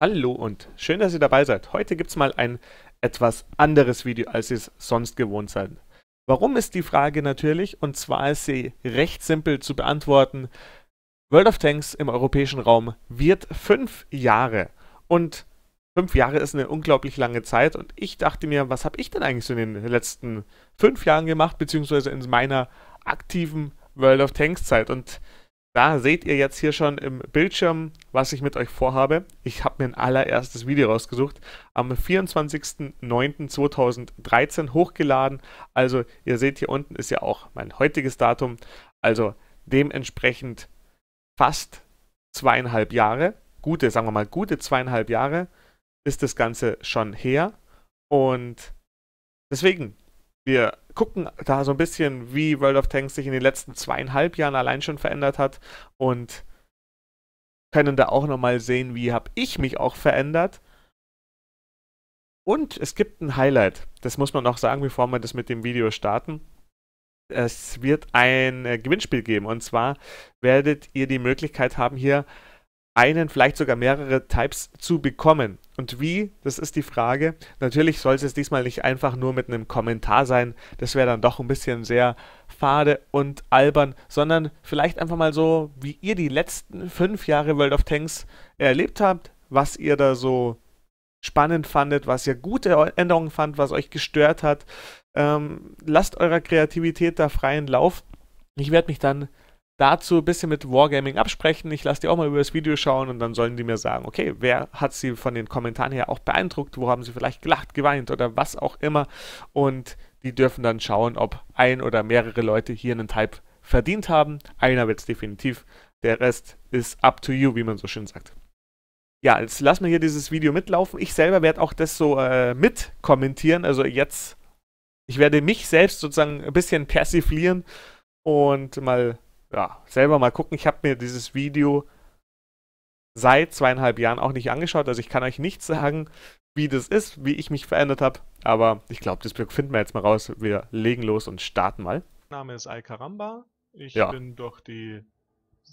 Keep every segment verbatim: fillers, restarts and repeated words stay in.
Hallo und schön, dass ihr dabei seid. Heute gibt es mal ein etwas anderes Video, als ihr es sonst gewohnt seid. Warum ist die Frage natürlich, und zwar ist sie recht simpel zu beantworten. World of Tanks im europäischen Raum wird fünf Jahre. Und fünf Jahre ist eine unglaublich lange Zeit und ich dachte mir, was habe ich denn eigentlich so in den letzten fünf Jahren gemacht, beziehungsweise in meiner aktiven World of Tanks Zeit. Und da seht ihr jetzt hier schon im Bildschirm, was ich mit euch vorhabe. Ich habe mir ein allererstes Video rausgesucht, am vierundzwanzigsten neunten zweitausenddreizehn hochgeladen. Also ihr seht, hier unten ist ja auch mein heutiges Datum. Also dementsprechend fast zweieinhalb Jahre, gute, sagen wir mal, gute zweieinhalb Jahre ist das Ganze schon her. Und deswegen, wir gucken da so ein bisschen, wie World of Tanks sich in den letzten zweieinhalb Jahren allein schon verändert hat und können da auch nochmal sehen, wie habe ich mich auch verändert. Und es gibt ein Highlight, das muss man noch sagen, bevor wir das mit dem Video starten. Es wird ein Gewinnspiel geben und zwar werdet ihr die Möglichkeit haben, hier einen, vielleicht sogar mehrere Types zu bekommen. Und wie? Das ist die Frage. Natürlich soll es jetzt diesmal nicht einfach nur mit einem Kommentar sein, das wäre dann doch ein bisschen sehr fade und albern, sondern vielleicht einfach mal so, wie ihr die letzten fünf Jahre World of Tanks erlebt habt, was ihr da so spannend fandet, was ihr gute Änderungen fandet, was euch gestört hat. Ähm, lasst eurer Kreativität da freien Lauf. Ich werde mich dann dazu ein bisschen mit Wargaming absprechen. Ich lasse die auch mal über das Video schauen und dann sollen die mir sagen, okay, wer hat sie von den Kommentaren her auch beeindruckt, wo haben sie vielleicht gelacht, geweint oder was auch immer. Und die dürfen dann schauen, ob ein oder mehrere Leute hier einen Type verdient haben. Einer wird es definitiv, der Rest ist up to you, wie man so schön sagt. Ja, jetzt lassen wir hier dieses Video mitlaufen. Ich selber werde auch das so äh, mit kommentieren. Also jetzt, ich werde mich selbst sozusagen ein bisschen persiflieren und mal... ja, selber mal gucken. Ich habe mir dieses Video seit zweieinhalb Jahren auch nicht angeschaut. Also ich kann euch nicht sagen, wie das ist, wie ich mich verändert habe. Aber ich glaube, das finden wir jetzt mal raus. Wir legen los und starten mal. Mein Name ist EiKaRRRamba. Ich ja. bin durch die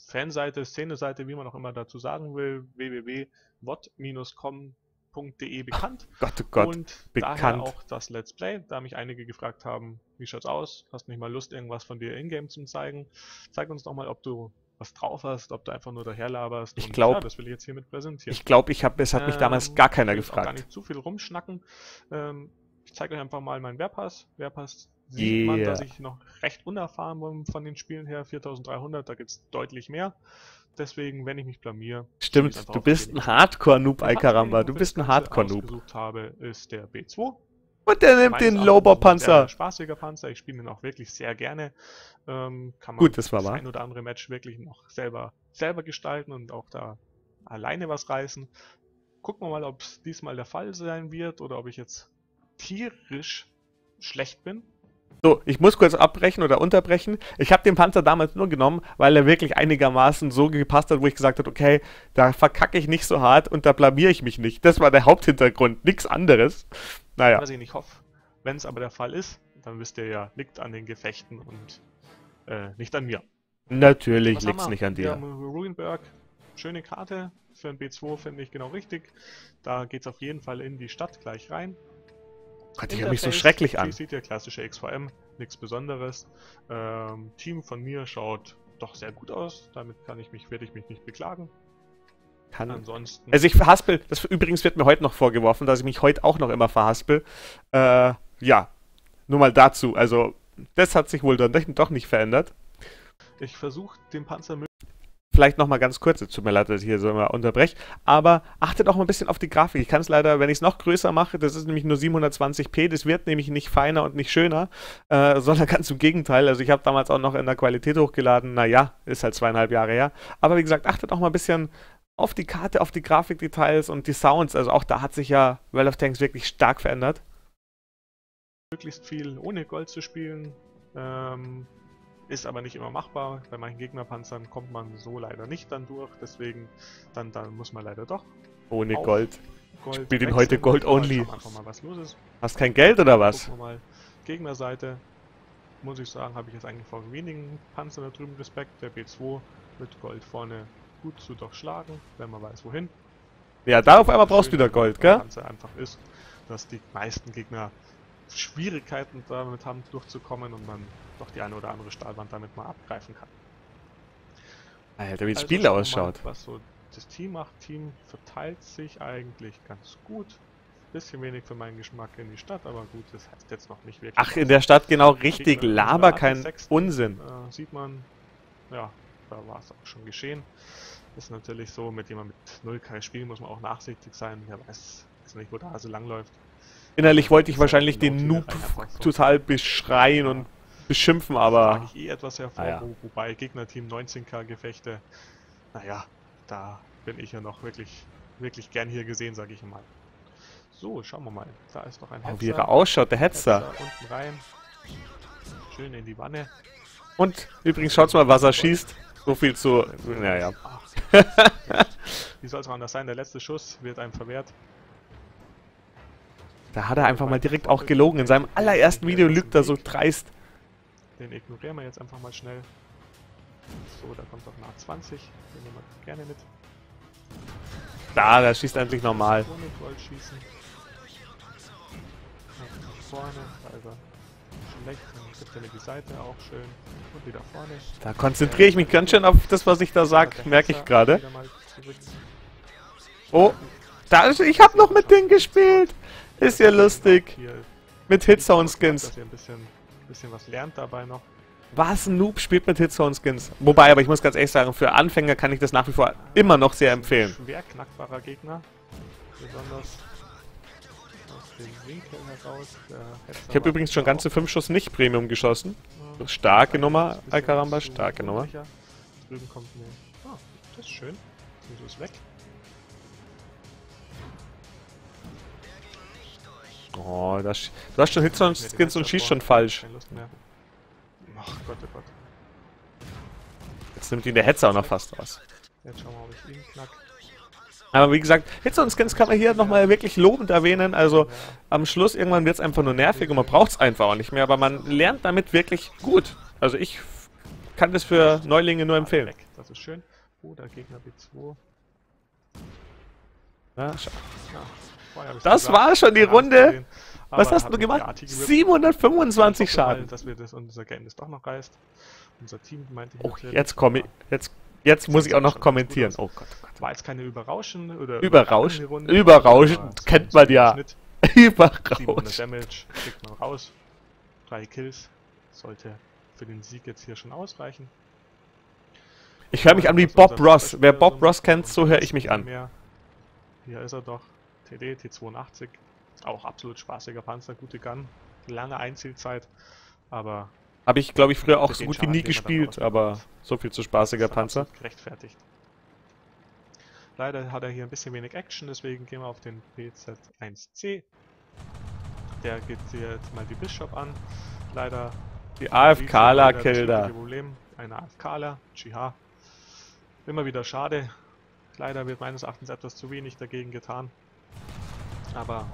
Fanseite, Szeneseite, wie man auch immer dazu sagen will, w w w punkt w g dash news punkt com punkt d e bekannt. Ach, Gott, oh Gott, und bekannt. Daher auch das Let's Play, da mich einige gefragt haben, wie schaut's aus? Hast nicht mal Lust, irgendwas von dir in-game zu zeigen? Zeig uns doch mal, ob du was drauf hast, ob du einfach nur daher laberst. Ich glaube, ja, das will ich jetzt hiermit präsentieren. Ich glaube, ich hab, es hat mich ähm, damals gar keiner gefragt. Ich will gar nicht zu viel rumschnacken. Ähm, ich zeige euch einfach mal meinen Wehrpass. Wehrpass sieht yeah. man, dass ich noch recht unerfahren bin von den Spielen her. viertausenddreihundert, da gibt's deutlich mehr. Deswegen, wenn ich mich blamier... Stimmt, du bist ein Hardcore-Noob, EiKaRRRamba. Du bist ein Hardcore-Noob. Was ich ausgesucht habe, ist der B zwei. Und der nimmt den Lowbau-Panzer. Ein spaßiger Panzer, ich spiele ihn auch wirklich sehr gerne. Ähm, kann man Gut, das, war das ein oder andere Match wirklich noch selber, selber gestalten und auch da alleine was reißen. Gucken wir mal, ob es diesmal der Fall sein wird oder ob ich jetzt tierisch schlecht bin. So, ich muss kurz abbrechen oder unterbrechen. Ich habe den Panzer damals nur genommen, weil er wirklich einigermaßen so gepasst hat, wo ich gesagt habe, okay, da verkacke ich nicht so hart und da blamiere ich mich nicht. Das war der Haupthintergrund, nichts anderes. Naja. Was ich nicht hoffe, wenn es aber der Fall ist, dann wisst ihr ja, liegt an den Gefechten und äh, nicht an mir. Natürlich liegt es nicht an dir. Wir haben Ruinberg, schöne Karte, für ein B zwei finde ich genau richtig. Da geht es auf jeden Fall in die Stadt gleich rein. Gott, ich hab mich so schrecklich an. Sieht der klassische X V M, nichts Besonderes. Ähm, Team von mir schaut doch sehr gut aus. Damit kann ich mich, werde ich mich nicht beklagen. Kann. Ansonsten. Also ich verhaspel. Das übrigens wird mir heute noch vorgeworfen, dass ich mich heute auch noch immer verhaspel. Äh, ja, nur mal dazu. Also das hat sich wohl dann doch nicht verändert. Ich versuche den Panzer möglichst. Vielleicht nochmal ganz kurz, es tut mir leid, dass ich hier so immer unterbreche, aber achtet auch mal ein bisschen auf die Grafik. Ich kann es leider, wenn ich es noch größer mache, das ist nämlich nur siebenhundertzwanzig p, das wird nämlich nicht feiner und nicht schöner, äh, sondern ganz im Gegenteil. Also ich habe damals auch noch in der Qualität hochgeladen, naja, ist halt zweieinhalb Jahre her. Aber wie gesagt, achtet auch mal ein bisschen auf die Karte, auf die Grafikdetails und die Sounds. Also auch da hat sich ja World of Tanks wirklich stark verändert. Möglichst viel ohne Gold zu spielen, ähm... ist aber nicht immer machbar, bei manchen Gegnerpanzern kommt man so leider nicht dann durch, deswegen dann, dann muss man leider doch. Ohne Gold. Gold. Ich spiel den heute Gold only. Mal, was los ist. Hast kein Geld oder was? Gucken wir mal. Gegnerseite, muss ich sagen, habe ich jetzt eigentlich vor wenigen Panzern da drüben Respekt. Der B zwei mit Gold vorne gut zu durchschlagen, wenn man weiß wohin. Ja, da auf einmal brauchst du wieder Gold, gell? Ganz einfach ist, dass die meisten Gegner Schwierigkeiten damit haben, durchzukommen und man doch die eine oder andere Stahlwand damit mal abgreifen kann. Alter, wie das also Spiel ausschaut. Mal, was so das Team macht, Team verteilt sich eigentlich ganz gut. Bisschen wenig für meinen Geschmack in die Stadt, aber gut, das heißt jetzt noch nicht wirklich. Ach, in der Stadt genau richtig, laber kein sechsten, Unsinn. Äh, sieht man, ja, da war es auch schon geschehen. Ist natürlich so, mit jemandem mit null K spielen muss man auch nachsichtig sein. Wer weiß, weiß nicht, wo der Hase langläuft. Innerlich wollte ich wahrscheinlich den Noob total beschreien und beschimpfen, aber... Das eh etwas hervor, ja. Wobei Gegnerteam neunzehn K Gefechte, naja, da bin ich ja noch wirklich, wirklich gern hier gesehen, sage ich mal. So, schauen wir mal. Da ist noch ein Hetzer. Oh, wie er ausschaut, der Hetzer. Hetzer. Unten rein. Schön in die Wanne. Und übrigens, schaut mal, was er schießt. So viel zu... Naja. Wie soll es anders sein? Der letzte Schuss wird einem verwehrt. Da hat er einfach mal direkt auch gelogen. In seinem allerersten Video lügt er so dreist. Den ignorieren wir jetzt einfach mal schnell. So, da kommt noch eine A zwanzig. Den nehmen wir gerne mit. Da, der schießt endlich normal. Ohne Gold schießen. Vorne, also schlecht. Dann gibt er mir die Seite auch schön. Und wieder vorne. Da konzentriere ich mich ganz schön auf das, was ich da sage, merke ich gerade. Oh, da ist, ich habe noch mit denen gespielt. Ist ja lustig. Mit Hitzone-Skins. Dass ihr ein bisschen, bisschen was lernt dabei noch. Was ein Noob spielt mit Hitzone-Skins. Wobei, aber ich muss ganz ehrlich sagen, für Anfänger kann ich das nach wie vor immer noch sehr empfehlen. Schwer knackbarer Gegner. Besonders aus dem Winkel heraus. Ich habe übrigens schon ganze fünf Schuss nicht Premium geschossen. Starke Nummer, EiKaRRRamba, starke Nummer. Drüben kommt eine... Ah, das ist schön. Wieso ist weg? Oh, das... Du hast schon Hitzone-Skins und schießt schon falsch. Keine Lust mehr. Ach Gott, oh Gott. Jetzt nimmt ihn der Hetzer auch noch fast raus. Jetzt schauen wir mal, ob ich ihn knack. Aber wie gesagt, Hitzone-Skins kann man hier nochmal wirklich lobend erwähnen. Also ja. Am Schluss irgendwann wird es einfach nur nervig und man braucht es einfach auch nicht mehr. Aber man lernt damit wirklich gut. Also ich kann das für Neulinge nur empfehlen. Das ist schön. Oh, der Gegner B zwei. Na, schau. Ja, das war schon die Runde. Was hast du gemacht? siebenhundertfünfundzwanzig Schaden. Dass wir das unser Game ist doch noch reißt. Unser Team meinte ich. Oh, jetzt komme ich. Jetzt, jetzt muss ich auch noch kommentieren. Oh Gott, oh Gott. War jetzt keine überrauschende oder überrauschend. Überrauschend kennt man ja. Überrauschend. Damage kriegt man raus. Drei Kills sollte für den Sieg jetzt hier schon ausreichen. Ich höre mich an wie Bob Ross. Wer Bob Ross kennt, so höre ich mich an. Hier ist er doch. T D, T zweiundachtzig. Auch absolut spaßiger Panzer, gute Gun, lange Einzielzeit, aber... Habe ich, glaube ich, früher auch so gut wie nie gespielt, aber so viel zu spaßiger Panzer. Gerechtfertigt. Leider hat er hier ein bisschen wenig Action, deswegen gehen wir auf den P Z eins C. Der geht jetzt mal die Bishop an. Leider... Die AFKler-Kilder. Ein AFKler, G H. Immer wieder schade. Leider wird meines Erachtens etwas zu wenig dagegen getan. Aber...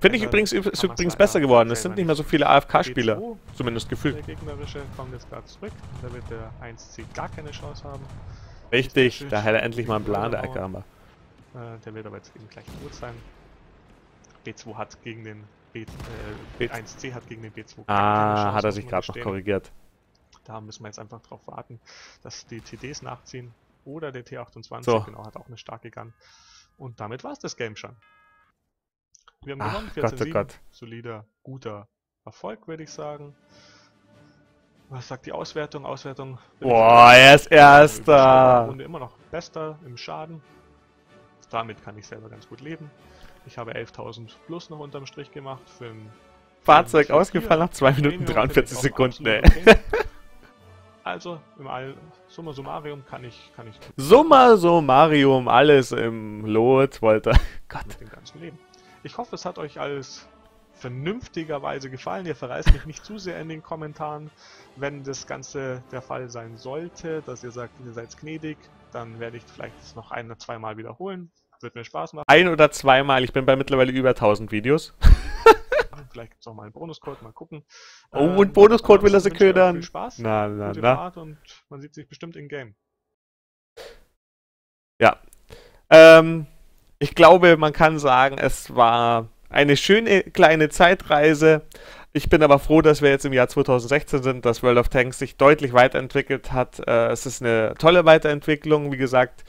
Finde ich übrigens, ist übrigens besser geworden. Es sind nicht mehr so viele A F K-Spieler. Zumindest gefühlt. Der gegnerische kommt jetzt gerade zurück. Da wird der eins C gar keine Chance haben. Richtig, da hat er endlich mal einen Plan, der EiKaRRRamba. Der wird aber jetzt eben gleich tot sein. B zwei hat gegen den B eins C hat gegen den B zwei. Ah, hat er sich gerade noch korrigiert. Da müssen wir jetzt einfach drauf warten, dass die T Ds nachziehen. Oder der T achtundzwanzig, genau, hat auch eine starke Gun. Und damit war es das Game schon. Wir haben gewonnen, vierzehn sieben, solider, guter Erfolg, würde ich sagen. Was sagt die Auswertung? Auswertung... Boah, er ist Erster! Und immer noch Bester im Schaden. Damit kann ich selber ganz gut leben. Ich habe elftausend plus noch unterm Strich gemacht für ein... Fahrzeug ausgefallen nach zwei Minuten dreiundvierzig Sekunden, ey. Okay. Also, im All... Summa Summarium kann ich... Kann ich Summa Summarium, alles im Lot, wollte... Gott. Mit dem ganzen Leben. Ich hoffe, es hat euch alles vernünftigerweise gefallen. Ihr verreißt mich nicht zu sehr in den Kommentaren. Wenn das Ganze der Fall sein sollte, dass ihr sagt, ihr seid gnädig, dann werde ich vielleicht das noch ein- oder zweimal wiederholen. Wird mir Spaß machen. Ein- oder zweimal. Ich bin bei mittlerweile über tausend Videos. Vielleicht gibt es noch mal einen Bonuscode. Mal gucken. Oh, ähm, und Bonuscode will er sie ködern. Viel Spaß. Na, na, gute na. Fahrt und man sieht sich bestimmt in Game. Ja. Ähm... Ich glaube, man kann sagen, es war eine schöne kleine Zeitreise. Ich bin aber froh, dass wir jetzt im Jahr zweitausendsechzehn sind, dass World of Tanks sich deutlich weiterentwickelt hat. Es ist eine tolle Weiterentwicklung. Wie gesagt,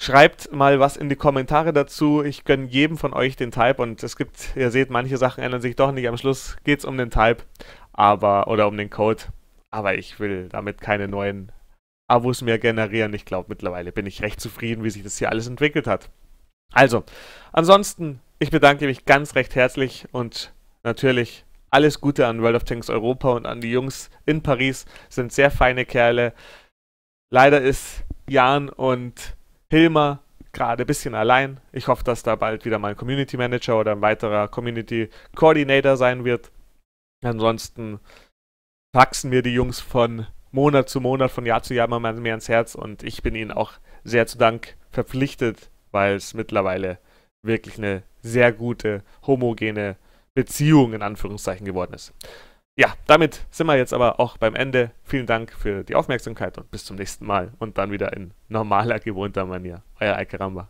schreibt mal was in die Kommentare dazu. Ich gönne jedem von euch den Type und es gibt, ihr seht, manche Sachen ändern sich doch nicht. Am Schluss geht es um den Type aber, oder um den Code. Aber ich will damit keine neuen Abos mehr generieren. Ich glaube, mittlerweile bin ich recht zufrieden, wie sich das hier alles entwickelt hat. Also, ansonsten, ich bedanke mich ganz recht herzlich und natürlich alles Gute an World of Tanks Europa und an die Jungs in Paris. Sind sehr feine Kerle. Leider ist Jan und Hilmer gerade ein bisschen allein. Ich hoffe, dass da bald wieder mal ein Community Manager oder ein weiterer Community Coordinator sein wird. Ansonsten wachsen mir die Jungs von Monat zu Monat, von Jahr zu Jahr mal mehr ans Herz und ich bin ihnen auch sehr zu Dank verpflichtet, weil es mittlerweile wirklich eine sehr gute, homogene Beziehung in Anführungszeichen geworden ist. Ja, damit sind wir jetzt aber auch beim Ende. Vielen Dank für die Aufmerksamkeit und bis zum nächsten Mal und dann wieder in normaler, gewohnter Manier. Euer EiKaRRRamba.